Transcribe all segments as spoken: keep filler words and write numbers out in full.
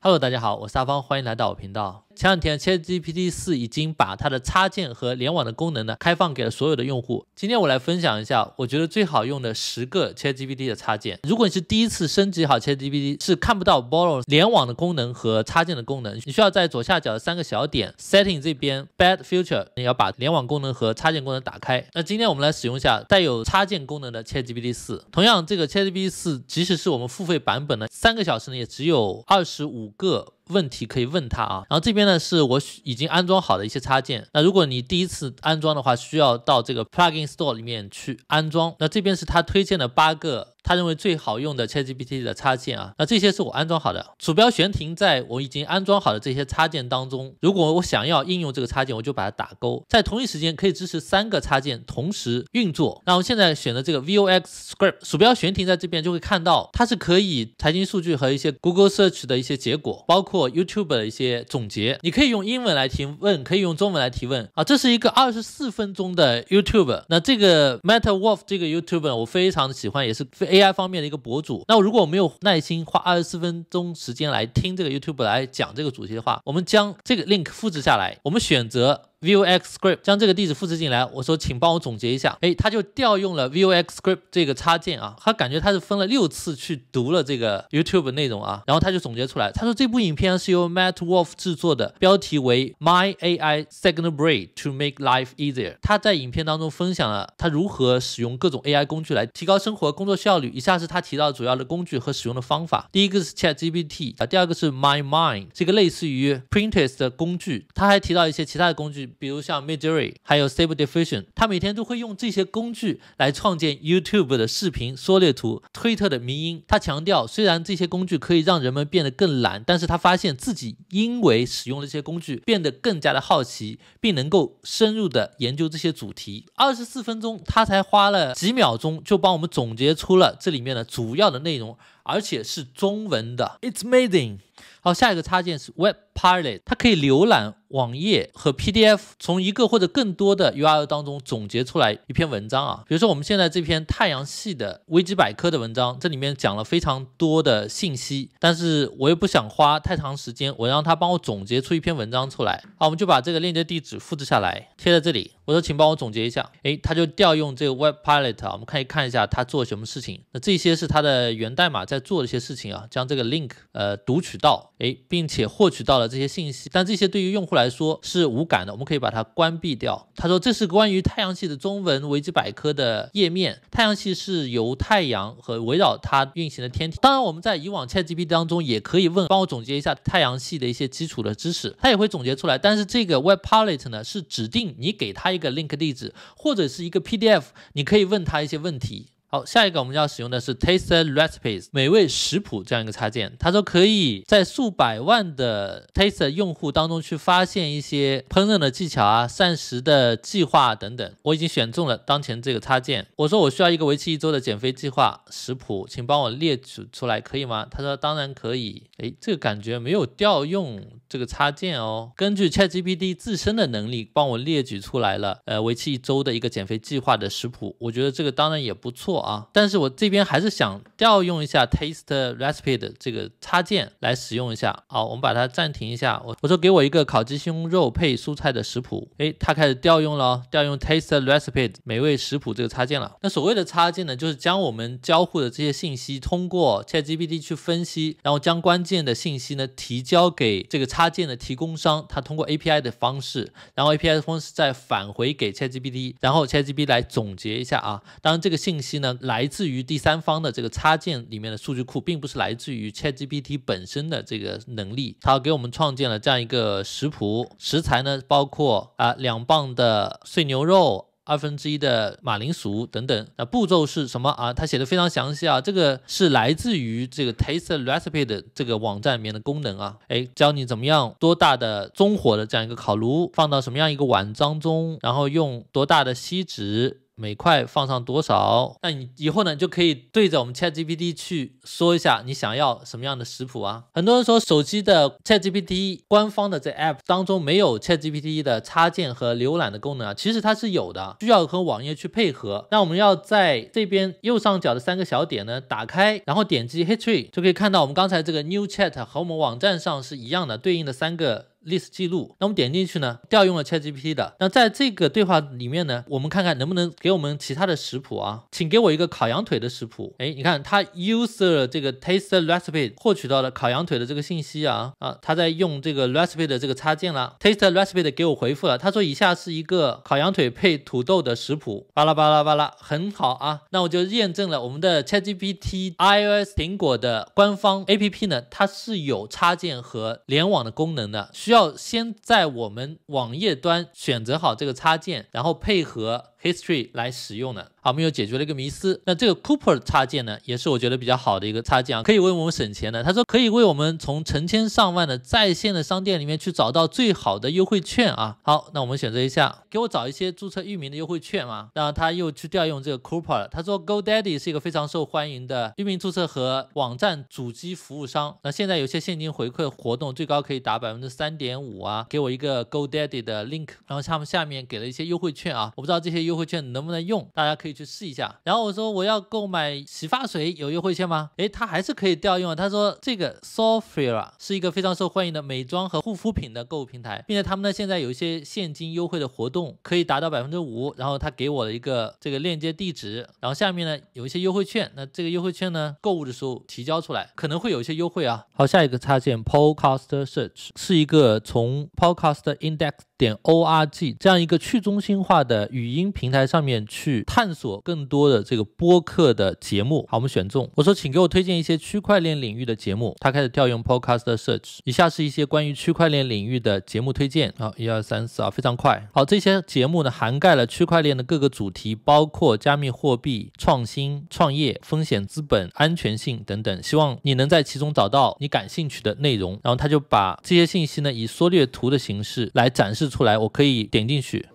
Hello， 大家好，我是阿方，欢迎来到我频道。前两天 ChatGPT 四 已经把它的插件和联网的功能呢开放给了所有的用户。今天我来分享一下，我觉得最好用的十个 ChatGPT 的插件。如果你是第一次升级好 ChatGPT， 是看不到 Borrow 联网的功能和插件的功能，你需要在左下角的三个小点 Setting 这边 Bad Future， 你要把联网功能和插件功能打开。那今天我们来使用一下带有插件功能的 ChatGPT 四。同样，这个 ChatGPT 四即使是我们付费版本呢，三个小时呢也只有二十五。五个问题可以问它啊，然后这边呢是我已经安装好的一些插件。那如果你第一次安装的话，需要到这个 Plugin Store 里面去安装。那这边是他推荐的八个他认为最好用的 ChatGPT 的插件啊。那这些是我安装好的，鼠标悬停在我已经安装好的这些插件当中。如果我想要应用这个插件，我就把它打勾。在同一时间可以支持三个插件同时运作。那我现在选的这个 VoxScript， 鼠标悬停在这边就会看到它是可以财经数据和一些 Google Search 的一些结果，包括 YouTube 的一些总结。你可以用英文来提问，可以用中文来提问啊。这是一个二十四分钟的 YouTube。 那这个 Matt Wolfe 这个 YouTube 我非常喜欢，也是 A I 方面的一个博主。那如果我没有耐心花二十四分钟时间来听这个 YouTube 来讲这个主题的话，我们将这个 link 复制下来，我们选择VoxScript， 将这个地址复制进来。我说请帮我总结一下，哎，他就调用了 VoxScript 这个插件啊。他感觉他是分了六次去读了这个 YouTube 内容啊，然后他就总结出来。他说这部影片是由 Matt Wolfe 制作的，标题为 My A I Second Brain to Make Life Easier。 他在影片当中分享了他如何使用各种 A I 工具来提高生活工作效率。以下是他提到主要的工具和使用的方法。第一个是 ChatGPT 啊，第二个是 My Mind， 这个类似于 Pinterest 的工具。他还提到一些其他的工具，比如像 MidJourney 还有 Stable Diffusion。 他每天都会用这些工具来创建 YouTube 的视频缩略图、推特的迷因。他强调虽然这些工具可以让人们变得更懒，但是他发现自己因为使用了这些工具变得更加的好奇，并能够深入的研究这些主题。二十四分钟他才花了几秒钟就帮我们总结出了这里面的主要的内容，而且是中文的。 It's amazing。 好，下一个插件是 WebPilot， 它可以浏览网页和 P D F， 从一个或者更多的 U R L 当中总结出来一篇文章啊。比如说我们现在这篇太阳系的维基百科的文章，这里面讲了非常多的信息，但是我也不想花太长时间，我让它帮我总结出一篇文章出来。好，我们就把这个链接地址复制下来，贴在这里。我说请帮我总结一下，哎，它就调用这个 WebPilot 啊，我们可以看一下它做什么事情。那这些是它的源代码在做的一些事情啊，将这个 link 呃读取到，哎，并且获取到了这些信息，但这些对于用户来说是无感的，我们可以把它关闭掉。他说这是关于太阳系的中文维基百科的页面。太阳系是由太阳和围绕它运行的天体。当然我们在以往 ChatGPT 当中也可以问帮我总结一下太阳系的一些基础的知识，它也会总结出来。但是这个 WebPilot 呢是指定你给它一个 link 地址或者是一个 P D F， 你可以问它一些问题。好，下一个我们要使用的是 Tasty Recipes 美味食谱这样一个插件。他说可以在数百万的 Tasty 用户当中去发现一些烹饪的技巧啊、膳食的计划等等。我已经选中了当前这个插件。我说我需要一个为期一周的减肥计划食谱，请帮我列举出来，可以吗？他说当然可以。哎，这个感觉没有调用这个插件哦。根据 ChatGPT 自身的能力，帮我列举出来了，呃，为期一周的一个减肥计划的食谱。我觉得这个当然也不错啊，但是我这边还是想调用一下 Tasty Recipe 的这个插件来使用一下。好，我们把它暂停一下。我我说给我一个烤鸡胸肉配蔬菜的食谱。哎，它开始调用了，调用 Tasty Recipe 美味食谱这个插件了。那所谓的插件呢，就是将我们交互的这些信息通过 ChatGPT 去分析，然后将关键的信息呢提交给这个插件的提供商，它通过 A P I 的方式，然后 A P I 的方式再返回给 ChatGPT， 然后 ChatGPT 来总结一下啊。当然这个信息呢来自于第三方的这个插件里面的数据库，并不是来自于 ChatGPT 本身的这个能力。它给我们创建了这样一个食谱，食材呢包括啊两磅的碎牛肉、二分之一的马铃薯等等。那步骤是什么啊？它写的非常详细啊。这个是来自于这个 Tasty Recipe 的这个网站里面的功能啊。哎，教你怎么样多大的中火的这样一个烤炉，放到什么样一个碗当中，然后用多大的锡纸。每块放上多少。那你以后呢，就可以对着我们 ChatGPT 去说一下你想要什么样的食谱啊。很多人说手机的 ChatGPT 官方的这 app 当中没有 ChatGPT 的插件和浏览的功能啊，其实它是有的，需要和网页去配合。那我们要在这边右上角的三个小点呢打开，然后点击 History 就可以看到我们刚才这个 New Chat 和我们网站上是一样的，对应的三个 list 记录。那我们点进去呢，调用了 ChatGPT 的。那在这个对话里面呢，我们看看能不能给我们其他的食谱啊，请给我一个烤羊腿的食谱。哎，你看它 user 这个 Tasty Recipe 获取到了烤羊腿的这个信息啊啊，它在用这个 recipe 的这个插件了。Tasty Recipe 的给我回复了，他说以下是一个烤羊腿配土豆的食谱。巴拉巴拉巴拉，很好啊。那我就验证了我们的 ChatGPT iOS 苹果的官方 A P P 呢，它是有插件和联网的功能的，需要。要先在我们网页端选择好这个插件，然后配合 History 来使用的。好，我们又解决了一个迷思。那这个 Coupert 插件呢，也是我觉得比较好的一个插件啊，可以为我们省钱的。他说可以为我们从成千上万的在线的商店里面去找到最好的优惠券啊。好，那我们选择一下，给我找一些注册域名的优惠券嘛。然后他又去调用这个 Coupert， 他说 GoDaddy 是一个非常受欢迎的域名注册和网站主机服务商。那现在有些现金回馈活动，最高可以达 百分之三点五 啊。给我一个 GoDaddy 的 link， 然后他们下面给了一些优惠券啊，我不知道这些优惠券能不能用，大家可以去试一下。然后我说我要购买洗发水，有优惠券吗？诶，他还是可以调用。他说这个 Sophia 是一个非常受欢迎的美妆和护肤品的购物平台，并且他们呢现在有一些现金优惠的活动，可以达到 百分之五。 然后他给我了一个这个链接地址，然后下面呢有一些优惠券，那这个优惠券呢购物的时候提交出来可能会有一些优惠啊。好，下一个插件 Podcast Search 是一个从 Podcast Index 点 org 这样一个去中心化的语音平台上面去探索更多的这个播客的节目。好，我们选中，我说请给我推荐一些区块链领域的节目。他开始调用 Podcast Search， 以下是一些关于区块链领域的节目推荐。好，一二三四啊，非常快。好，这些节目呢涵盖了区块链的各个主题，包括加密货币、创新、创业、风险资本、安全性等等，希望你能在其中找到你感兴趣的内容。然后他就把这些信息呢以缩略图的形式来展示出来，我可以点进去。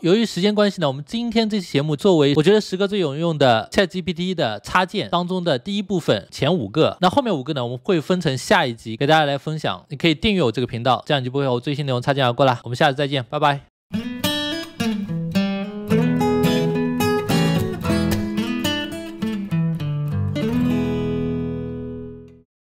由于时间关系呢，我们今天这期节目作为我觉得十个最有用的 ChatGPT 的插件当中的第一部分前五个，那后面五个呢我们会分成下一集给大家来分享。你可以订阅我这个频道，这样你就不会有最新内容插件而过啦。我们下次再见，拜拜。